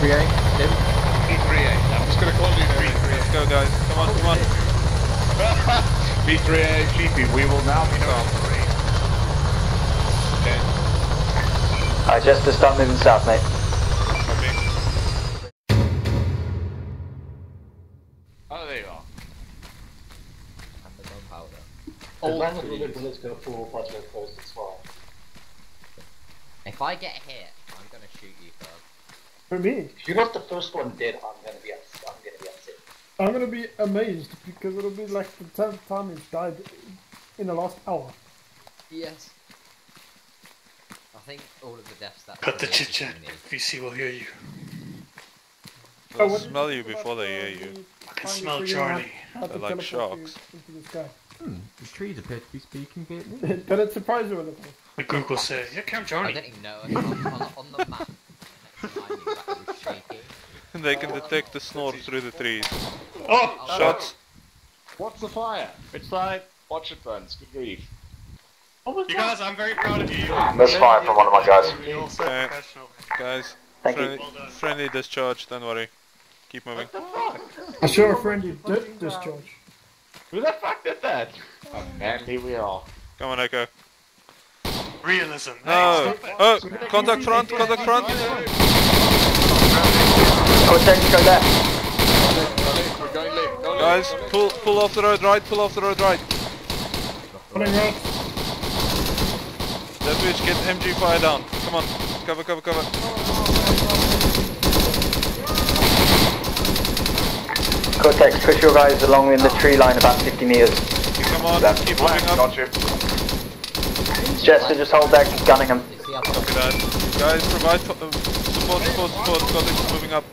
3-8. I'm just going to call you 3-8. Let's go, guys. Come on, come on. B3A, GP, we will now be north. Okay. Alright, just to start moving south, mate. Oh, there you are. And the gunpowder. All as long as the bullets go through all project holes as well. If I get hit, I'm gonna shoot you first. For me? If you're not the first one dead, I'm gonna be upset. I'm gonna be amazed because it'll be like the 10th time he's died in the last hour. Yes. I think all of the deaths that. Cut the chit chat. VC will hear you. They'll smell you before they hear you. I can smell Charlie. They're like sharks. These trees appear to be speaking Vietnamese. But it surprised you a little. The Google says, yeah, Camp Charlie. I don't even know. On the map, and they can detect the snort through the trees. Oh! Shots! What's the fire? It's like, watch it burns, good grief. You guys, I'm very proud of you. That's fire from one of my guys. Okay. Guys, friendly discharge, don't worry. Keep moving. I saw a friendly discharge. Who the fuck did that? Oh man, here we are. Come on, Echo. Realism. No. Hey, oh, contact front, contact front. Oh, change, go left. We're going left. Go left. Guys, pull off the road right, pull off the road right. Running right. That bitch, get MG fire down. Come on, cover, cover, cover. Cortex, push your guys along in the tree line about 50 meters. Come on, left. Keep moving up. Got you. Jester, just hold back, he's gunning him. Copy that. Guys, provide support, Cortex moving up.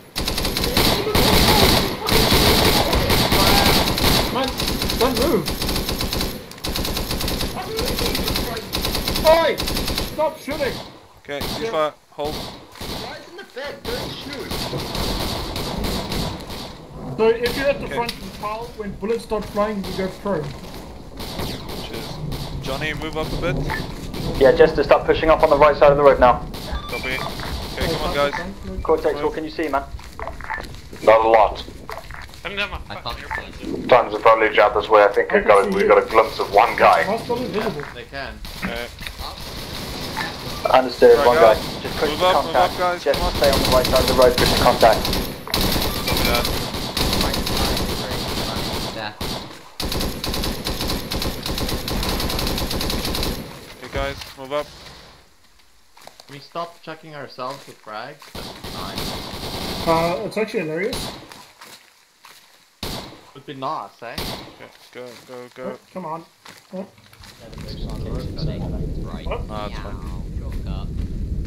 Man, don't move! Oi! Stop shooting! Okay, ceasefire, hold. Right in the back, don't shoot! So if you're at the front and foul, when bullets start flying, you go prone. Cheers. Johnny, move up a bit. Yeah, just to start pushing up on the right side of the road now. Copy. Okay, come on guys. Cortex, what can you see, man? Not a lot. Times are probably jammed this way. I think we got a glimpse of one guy. They can. Understood, right, one guy. Just push the contact. Guys. Just stay on the right side of the road, push the contact. Copy that. Guys, move up. We stopped checking ourselves with frags. It's actually hilarious. Would be nice, eh? Okay, go, go, go. Oh, come on.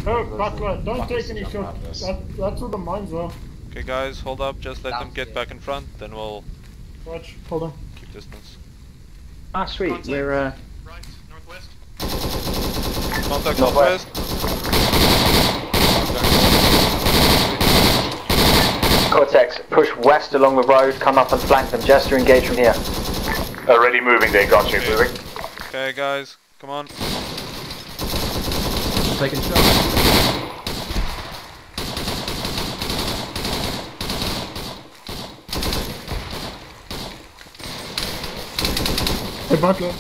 Oh, Butler, don't take any shots. That's what the mines are. Okay, guys, hold up. Just let them get back in front, then we'll. Watch, hold on. Keep distance. Ah, sweet. We're right, northwest. Contact northwest. Cortex, push west along the road, come up and flank them. Jester, engage from here. Already moving there, got you, moving. Okay guys, come on. Taking shots. Hey Butler,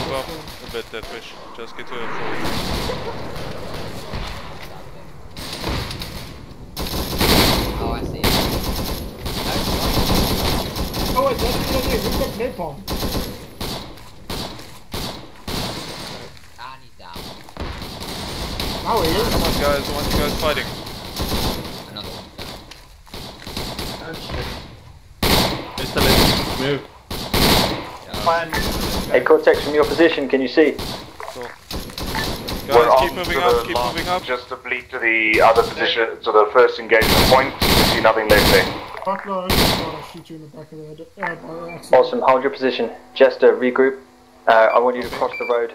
a bit that fish, just get to it. Oh, I see. Oh, wait, that's the other one. Who's got napalm? Ah, he's down. How are you? Come on, guys, the one you guys fighting. Another one. Just a little move. Hey Cortex, from your position, can you see? Cool. Guys, keep moving up, keep moving up. Just oblique to the other position, to the first engagement point. You see nothing left there. Awesome, hold your position. Jester, regroup. I want you to cross the road.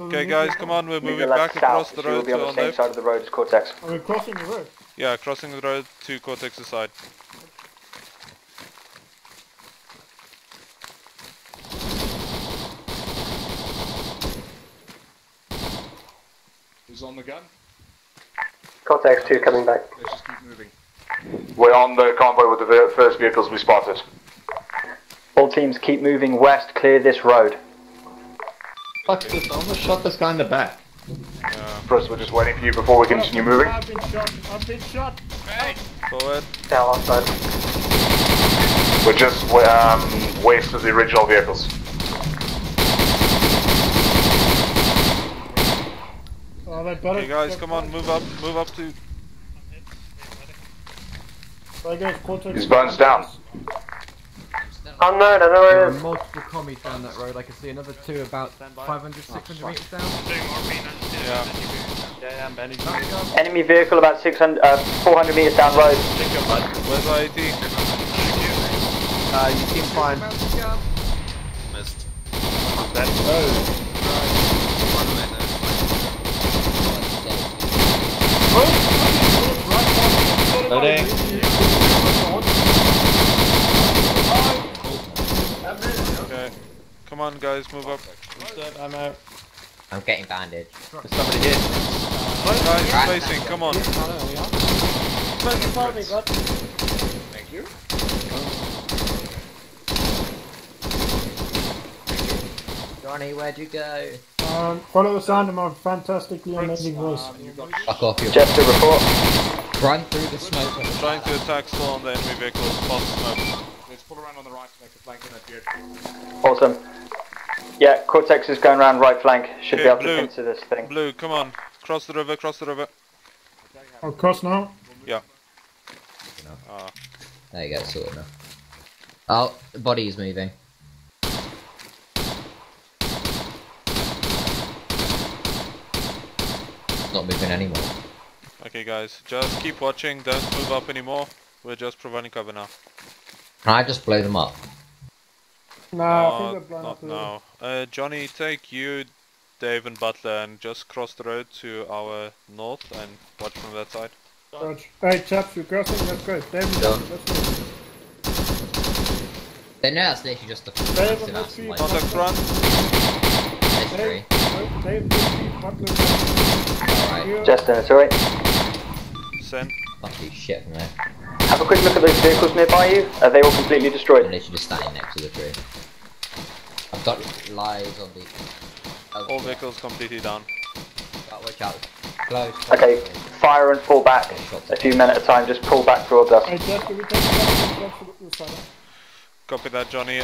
Okay guys, come on, we're moving back across the road. We'll be on the same side of the road as Cortex. Are we crossing the road? Yeah, crossing the road to Cortex's side. On the gun. Contact 2 coming back. Let's just keep moving. We're on the convoy with the first vehicles we spotted. All teams keep moving west, clear this road. Fuck this, I almost shot this guy in the back. First, we're just waiting for you before we continue moving. I've been shot, Hey! Forward. Down outside. We're just west of the original vehicles. Oh, hey guys, come on, move up to... His bone's down. Unknown, I know where it is. There are multiple commies down that road. I can see another two about 500, 600 meters down. Yeah. Enemy vehicle about 400 meters down road. Where's IAT? You seem fine. Missed. Oh. Okay. Come on guys, move up. I'm out. I'm getting bandaged. There's somebody here. Guys, placing, come on. Thank you. Johnny, where'd you go? Follow the sound of my fantastically amazing voice. Fuck off you. Just to report. Run through the smoke. I'm trying to attack still on the enemy vehicle. Smoke. Let's pull around on the right to make a flank in that vehicle. Awesome. Yeah, Cortex is going around right flank. Should be able to pin to this thing. Blue, come on. Cross the river, cross the river. Oh, cross now? Yeah. There you go, sorted now. Oh, the body is moving. Not moving anymore. Okay guys, just keep watching, don't move up anymore. We're just providing cover now. Can I just blow them up? No, I think they're blown up. No. Johnny, take you, Dave and Butler and just cross the road to our north and watch from that side. Roger. Hey chaps, you're crossing, let's go. Dave and Butler, let's go. They know that's literally just the front. Contact front. Dave, Butler. Alright. Justin, it's alright. Send. Fucking shit from there. Have a quick look at those vehicles nearby you. Are they all completely destroyed? They should be standing next to the tree. I've got lies on the... all vehicles completely down. Gotta watch out. Close. Okay, fire and fall back. A few men at a time, just pull back towards us. Copy that, Johnny.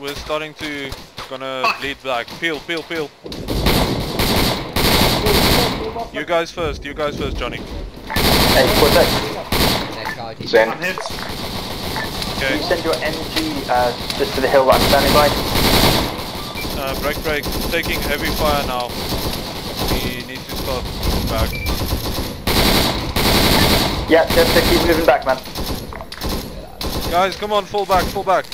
We're starting to... gonna lead back. Peel, peel, peel. You guys first, Johnny. Hey, what's that? Zen. I'm hit. Okay. You send your MG just to the hill that I'm standing by. Break, break. Taking heavy fire now. We need to start moving back. Yeah, just keep moving back, man. Guys, come on, fall back, fall back.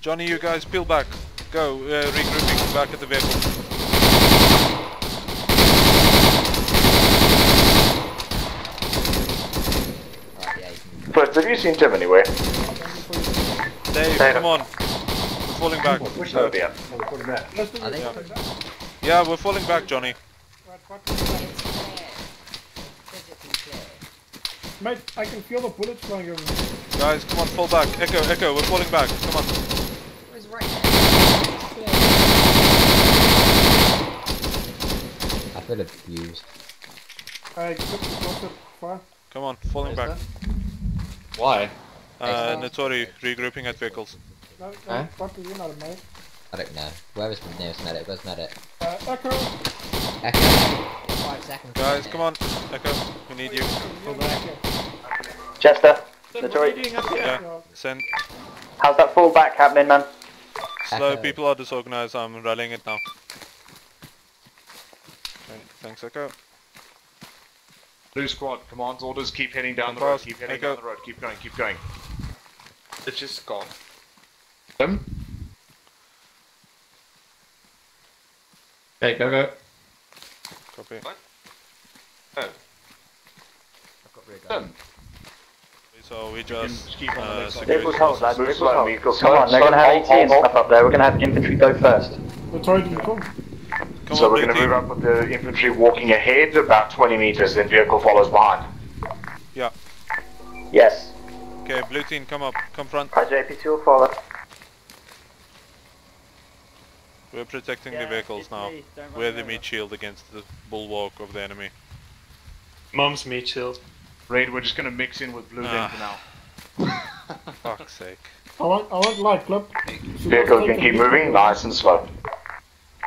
Johnny, you guys peel back. Go, regrouping back at the vehicle. First, have you seen Tim anywhere? Dave, come on. We're falling back. Oh dear. Yeah, we're falling back, Johnny. Mate, I can feel the bullets flying over me. Guys, come on, fall back. Echo, Echo, we're falling back. Come on. I feel abused. Alright, click the closer fire. Come on, falling back. That? Why? Notori, regrouping at vehicles. No, what do you know, mate? I don't know. Where is the nearest medic? Where's medic? Echo! Echo! 5 seconds. Guys, come on. Echo, we need you. Chester, Notori. Yeah, send. How's that fall back happening, man? Slow, people are disorganized. I'm rallying it now. Thanks, Echo. Blue squad, command's orders, keep heading down the road, keep heading down the road, keep going, keep going. It's just gone. Them? Hey, go, go. Copy. What? Oh. I've got rear guard. So we just keep on the vehicles hold, lads, vehicles hold. Come on, they're going to have AT and stuff up there, we're going to have infantry go first. We're trying to come. So we're going to move up with the infantry walking ahead about 20 meters, then vehicle follows behind. Yeah. Yes. Okay, blue team, come up, come front. RJP2 will follow. We're protecting the vehicles now. We're the meat shield against the bulwark of the enemy. Mom's meat shield. Raid, we're just gonna mix in with blue team for now. Fuck's sake. I want light club. Vehicle can keep moving, nice and slow.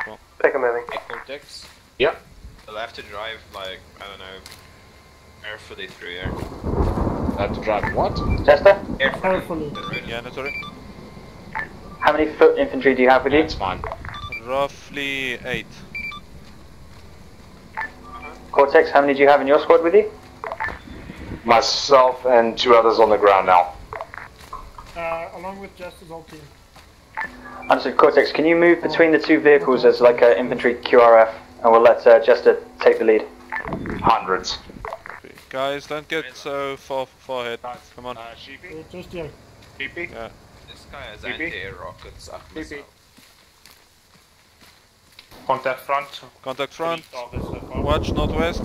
Cool. Take a moving. Dex. Yep. They'll have to drive like, I don't know, airfully through here. They'll have to drive what? Chester? Airfully. Yeah, no, sorry. How many foot infantry do you have with you? That's fine. Roughly 8. Cortex, how many do you have in your squad with you? Myself and 2 others on the ground now. Along with Jester's whole team. Understood. Cortex, can you move between the 2 vehicles as like an infantry QRF? And we'll let Jester take the lead. Hundreds. Guys, don't get so far ahead. Come on. Just you. GP? Yeah. This guy has anti-air rockets up myself. Contact front. Contact front. Watch northwest.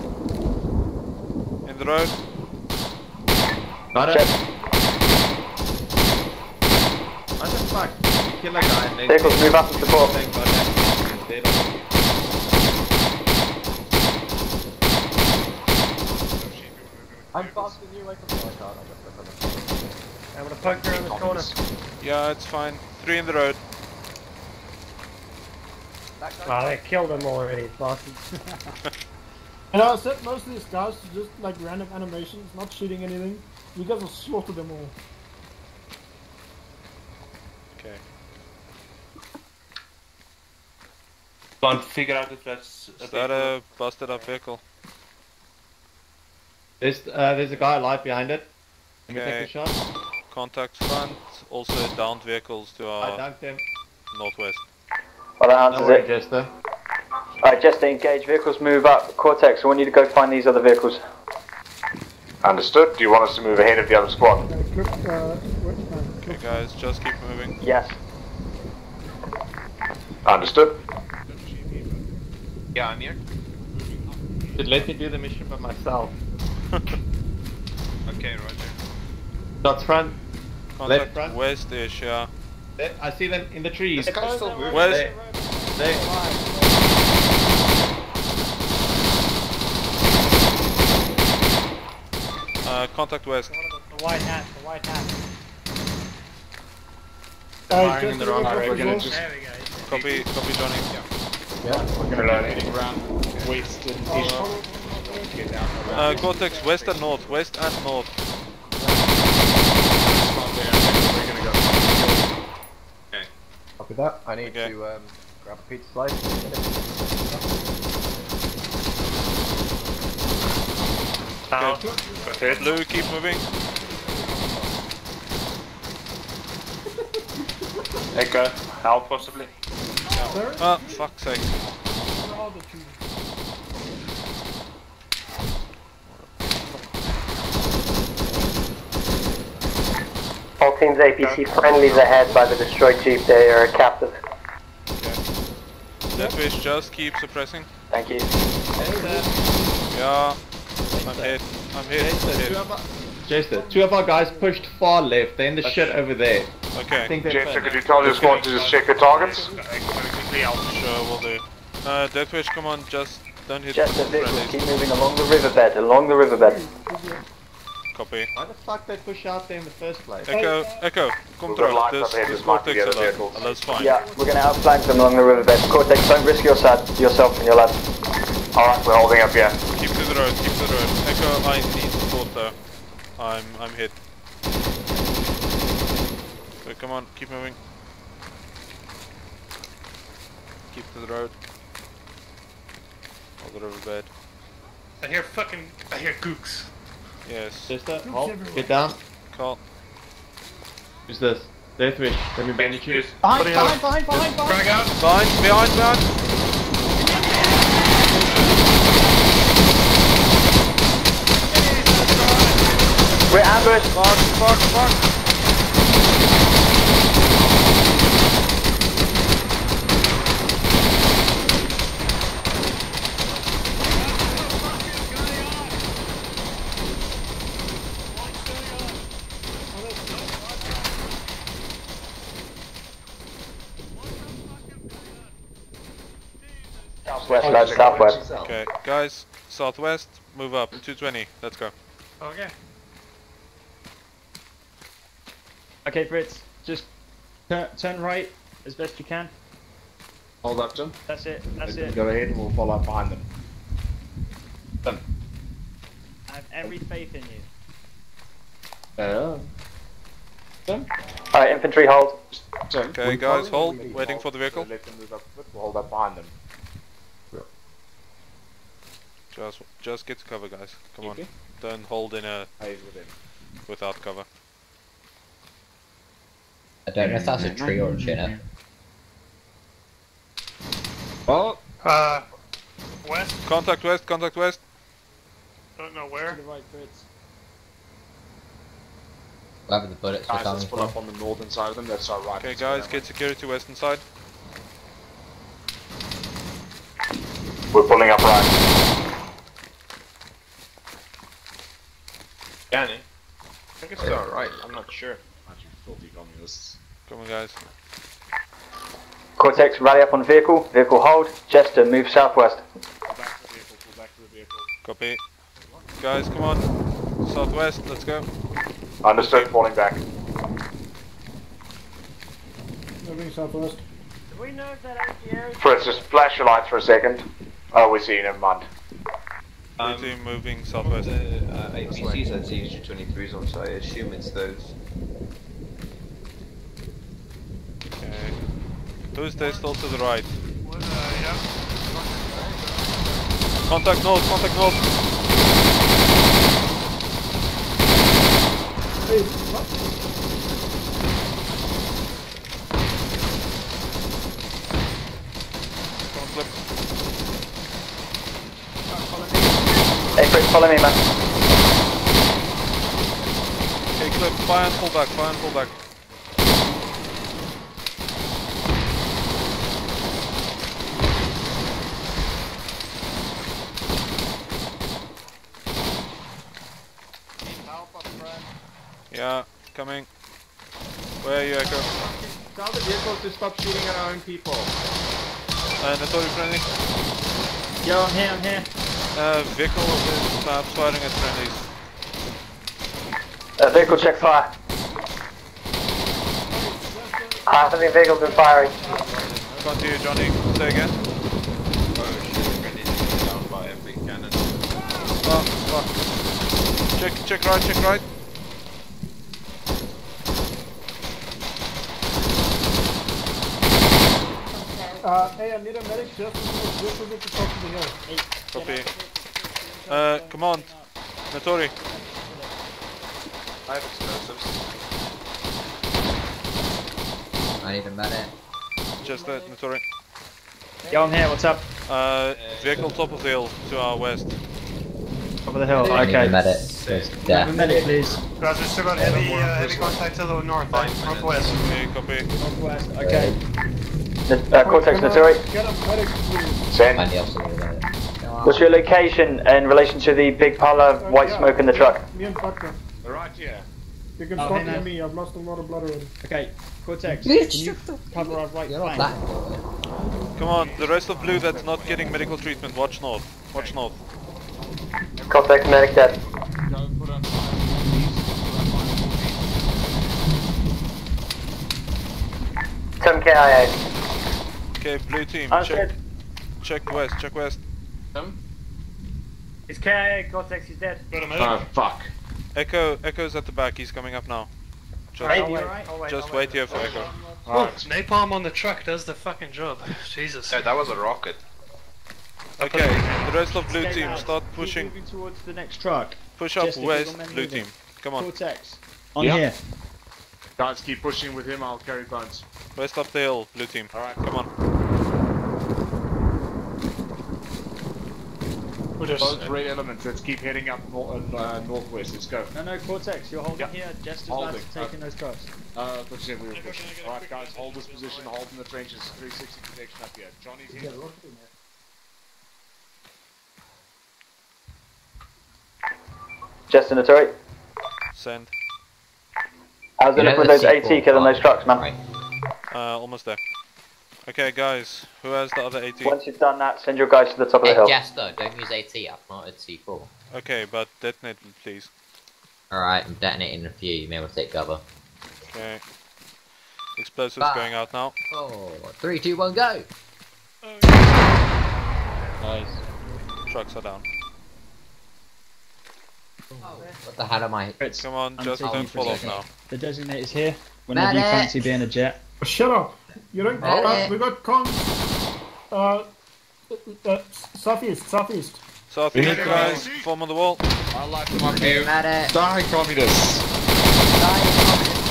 In the road. Got it. What the fuck? Kill a guy. Vehicles move up and support. I'm faster than you, I can fly out. I'm gonna poke around this corner. Yeah, it's fine. 3 in the road. Oh, they killed them already, bastards. And I set most of these guys to just like random animations, not shooting anything. You guys will slaughter them all. Okay. Can't figure out if that's a Is that a busted up vehicle? There's a guy alive behind it. Can we take a shot? Contact front, also downed vehicles to our northwest. Well, that answers it. Jester. Alright, Jester, engage. Vehicles move up. Cortex, I want you to go find these other vehicles. Understood. Do you want us to move ahead of the other squad? Okay, guys, just keep moving. Yes. Understood. Yeah, I'm here. Should let me do the mission by myself. Okay, roger. Shots front. Contact front. West-ish, yeah. I see them in the trees. The guys still moving. West. They. Contact west. The white hat, the white hat. Firing in the wrong direction. There we go. Copy Johnny. Yeah, we're gonna learn heading around. West and east. Cortex, west and north, west and north. Okay. Copy that. I need to grab a pizza slice. Okay. Blue, keep moving. Echo, how possibly? No. Oh, fuck's sake. All teams APC friendlies ahead by the destroyed jeep, they are captive. Okay. That wish, just keep suppressing. Thank you. Yeah, I'm hit. I'm hit. Jason, 2 of our guys pushed far left, they're in the shit over there. Okay. Jason, could you tell your squad to just check your targets? Sure, we'll do. Deathwish, come on, just don't hit the vehicles, keep moving along the riverbed, along the riverbed. Copy. Why the fuck they push out there in the first place? Echo, Echo, control, there's Cortex alone, and that's fine. Yeah, we're gonna outflank them along the riverbed. Cortex, don't risk yourself and your lad. Alright, we're holding up, yeah. Keep to the road, keep to the road. Echo, I need support though. I'm hit. So come on, keep moving. Keep to the road. Hold the riverbed. I hear gooks. Yes. Sister, halt, get down. Call. Who's this? Deathwish, let me bandage you. Behind. Out. Behind. We're ambushed. Fuck. Southwest, southwest. Okay, guys, southwest, move up, 220, let's go. Okay. Okay, Fritz, just turn right as best you can. Hold up, Jim. That's it, that's it. Go ahead and we'll follow up behind them. Done. I have every faith in you. Done. Alright, infantry hold. Done. Okay, we guys, hold, really waiting hold for the vehicle. So let them move up, we'll hold up behind them. Just get to cover, guys. Come on. Don't hold in a without cover. I don't know if that's a tree or a Chinook. Well, west. Contact west. Contact west. Don't know where. To the right, Fritz. We'll have the bullets. Guys, let's pull up on the northern side of them. That's our right. Okay, guys, get security western side. We're pulling up right. Danny, I think it's alright, I'm not sure. Come on, guys. Cortex, rally up on vehicle, vehicle hold. Jester, move southwest. Pull back to the vehicle, pull back to the vehicle. Copy. Guys, come on. Southwest, let's go. Understood, falling back. Moving southwest. Do we know if that ATR is... Fritz, just flash your lights for a second. Oh, we see you, never mind. Moving southwest. APCs and CH-23s on site, I assume it's those. Okay. Who's there still to the right? Yeah. Contact north, contact north! Hey, what? Conflict. Hey Fritz, follow me, man. Okay, clip, fire and pull back, fire and pull back. Need help up front. Yeah, coming. Where are you, Echo? Tell the vehicles to stop shooting at our own people. And authority friendly. Yo, I'm here, I'm here. Vehicle is firing at friendlies. Vehicle check fire. I think vehicle's been firing. Continue, Johnny. Say again. Oh shit, friendlies are down by every cannon. Fuck, fuck. Check right, check right. Hey, I need a medic just to get to the top of the hill. Hey. Copy. Command. Natori. I have explosives. I need a medic. Just that, Natori. Yo, I'm here, what's up? Vehicle top of the hill, to our west. Top of the hill, okay. I need a medic. Yeah. Medic, please. Guys, we've still got heavy contact to the north, northwest. Okay, copy. Northwest, okay. Cortex, Natori. Get a medic, please. Send. What's your location in relation to the big pile of white smoke in the truck? Me and Butker. Right here. You can fuck with me, I've lost a lot of blood already. Okay, Cortex, you cover our right flank. Come on, the rest of blue that's not getting medical treatment, watch north. Watch north. Cortex, medic dead. Some KIA. Okay, blue team, check west, check west. Him? It's KIA, Cortex, he's dead. Oh fuck. Echo's at the back, he's coming up now. Just wait here for Echo. Oh, napalm on the truck does the fucking job. Jesus. No, that was a rocket. Okay, the rest of blue team, start pushing. Keep moving towards the next truck. Push up west, blue team. Come on. Cortex, on here. Guys, keep pushing with him, I'll carry Bones. West up the hill, blue team. Alright, come on. Both red elements, let's keep heading up northwest, let's go. No, Cortex, you're holding here, just as last taking those trucks. We were pushing. Alright guys, hold this position, hold in the trenches, 360 connection up here. Johnny's here. Just in the turret. Send. How's it look with those AT killing those trucks, man? Almost there. Okay, guys, who has the other AT? Once you've done that, send your guys to the top of the hill. Yes, though, don't use AT, I've not at C4. Okay, but detonate, please. Alright, I'm detonating a few, you may well take cover. Okay. Explosives going out now. Oh, 3, 2, 1, go! Oh. Nice. Trucks are down. Oh, what the hell am I? Come on, just don't fall off now. The designator's here. Whenever you fancy being a jet. Oh, shut up! You don't got that. We got comms. Southeast. Southeast, guys. Form on the wall. I like them up here. Die, communists! Die, communists!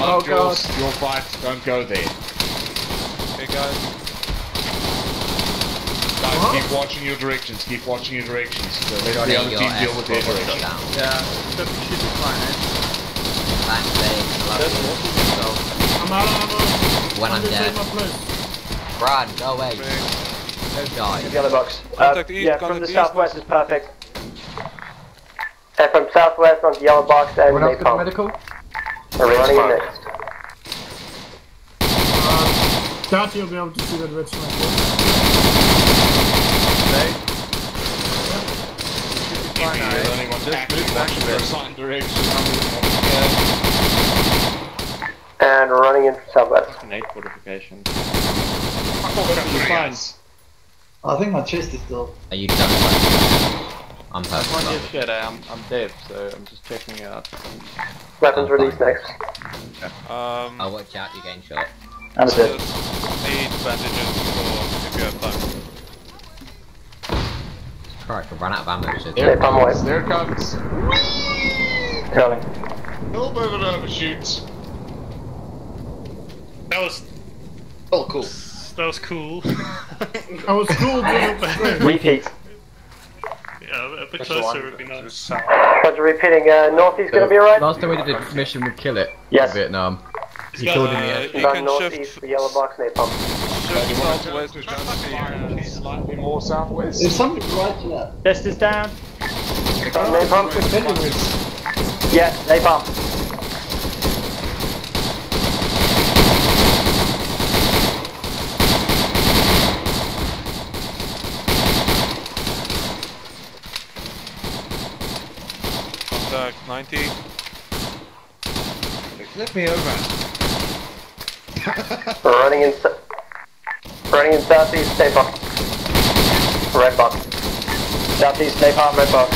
Oh god! Your fight. Don't go there. Okay, guys. Keep watching your directions, So let the other team deal with their direction. Yeah, should be fine, I'm out. When I'm dead. Run, go away. Don't die. The other box. Yeah, from the southwest is perfect. From southwest on the yellow box and Napalm. Medical? We're running in next. Doubt you'll be able to see that red smoke. And running in southwest. Nate fortification. I think my chest is still. Are you done? I'm hurt. I'm dead, so I'm just checking it out. Weapons release next. I'll watch out. You're getting shot. Understood. Need bandages for if you have time. Alright, I run out of ammo. So there it comes. Curling. Elbow and overshoots. That was. Oh, cool. That was cool. That was cool. Repeat. Yeah, a bit closer would be nice. But repeating, north is gonna be alright? Last time we did a mission, we kill it. Yes. In Vietnam. You killed in the air. You can northeast, the yellow box, Napalm. Southwest, which is slightly more southwest. There's something right to that. Best is down. Napalm. Yeah, Napalm. Contact 90. Let me over. We're running in. Running in southeast, Napalm. Red box. Southeast, Napalm, red box.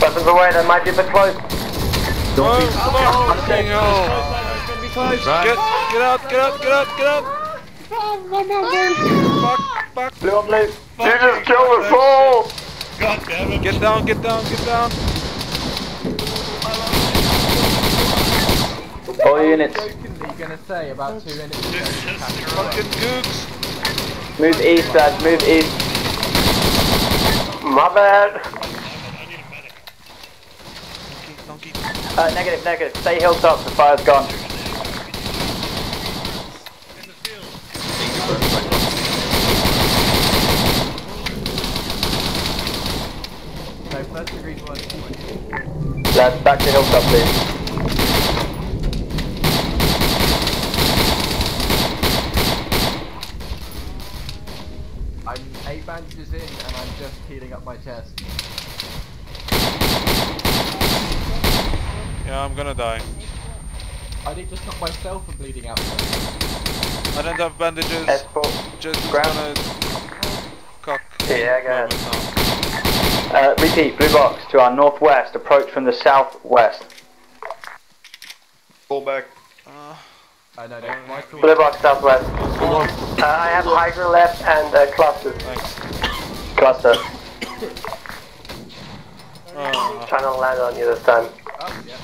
Weapons away, that might be a bit close. Don't be Get out! Fuck. Blue on blue. You just killed us all! God damn it. Get down. All units. Gonna say about 2 minutes. Fucking gooks. Move east, lads. Move east. My bad. Negative. Stay hilltop. The fire's gone. So first degree one. Lads, back to hilltop, please. Bandages in and I'm just healing up my chest. Yeah, I'm gonna die. I did just knock myself from bleeding out. I don't have bandages. S4. Just gonna cock. Yeah, go ahead. Repeat, blue box to our northwest, approach from the southwest. Fall back. No. Blue box southwest. I have Hydra left and clusters. Thanks. Cluster. Trying to land on you this time. Oh, yeah.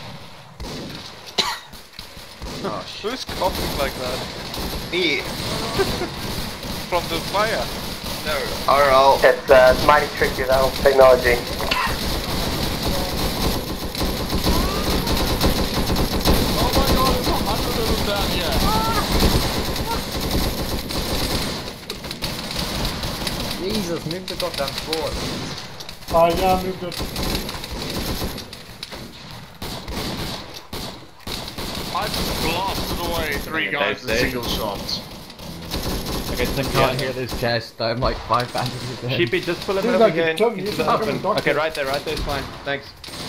Who's coughing like that? Me. From the fire. No. RL. It's mighty tricky, that old technology. Jesus, move the goddamn board. Oh yeah, move it. I just blasted way, three guys with single shots. Okay, so I can't hear this chest. I'm like 5 bandages in. Sheepy, just pull him over again. Okay, right there is fine. Thanks.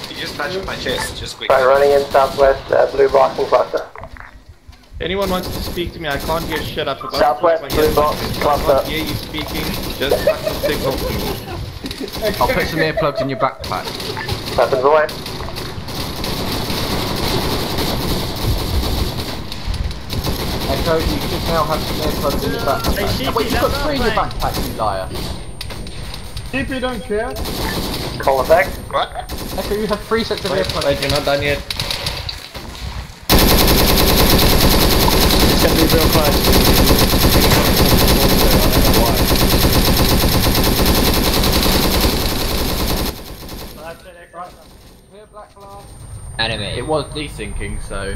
You just patch up my chest, just quickly. I'm running in southwest, blue box and cluster. Anyone wants to speak to me? I can't hear shit up about southwest blue box cluster. I can't hear you speaking. Just fuck the signal. I'll put some earplugs in your backpack. Weapons away. Echo, you should now have some earplugs in your backpack. Hey, wait, you've got 3 in your backpack, you liar. Sheepy, don't care. Call it back. What? Echo, you have 3 sets of earplugs. Wait, you're not done yet. It's gonna be real close. Anyway, it was desyncing, so...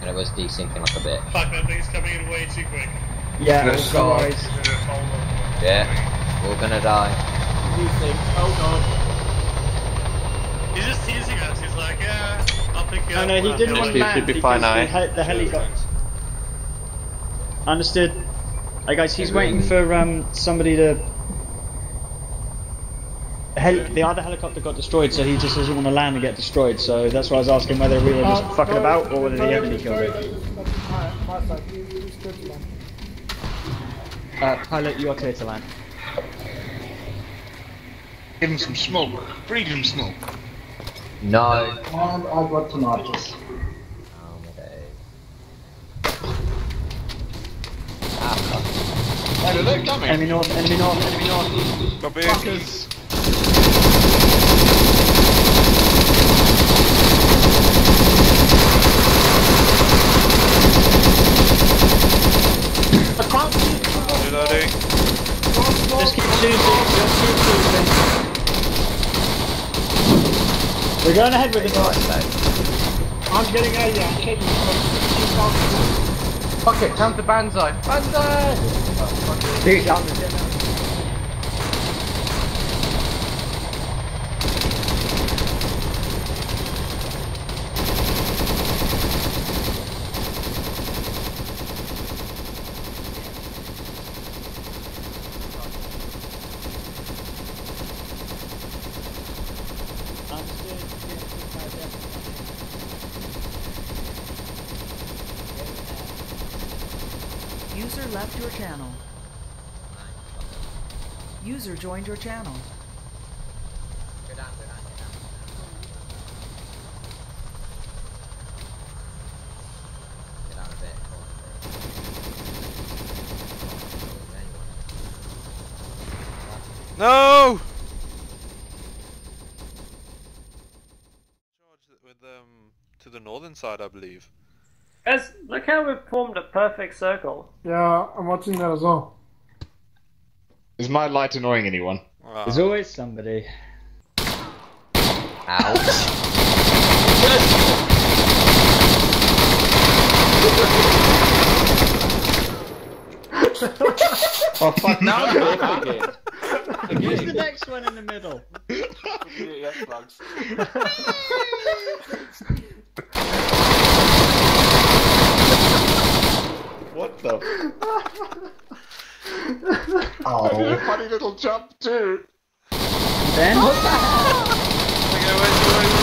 And it was desyncing like a bit. Fuck, that thing's coming in way too quick. Yeah, yeah, we're gonna die. Desync, hold on. He's just teasing us, he's like, yeah, I'll pick you up. No, he didn't want back because the heli got... Understood. Hey guys, he's waiting for somebody to... The other helicopter got destroyed, so he just doesn't want to land and get destroyed, so that's why I was asking whether we were just fucking about or whether the enemy killed it. Pilot, you are clear to land. Give him some smoke. Breathe him smoke. No. And I've got some archers. Hey, they're coming. Enemy north, enemy north, enemy north. Copy. Fuckers. Just keep shooting, We're going ahead with the guy. I'm getting out of here, I'm kidding. Fuck it, time to Banzai. Banzai! Dude, I'm just getting out. User left your channel. User joined your channel. No! With to the northern side, I believe. Guys, look how we've formed a perfect circle. Yeah, I'm watching that as well. Is my light annoying anyone? Wow. There's always somebody. Oh fuck, now I'm off again. Who's the next one in the middle? What the? Oh. I did a funny little jump too. Then what the hell?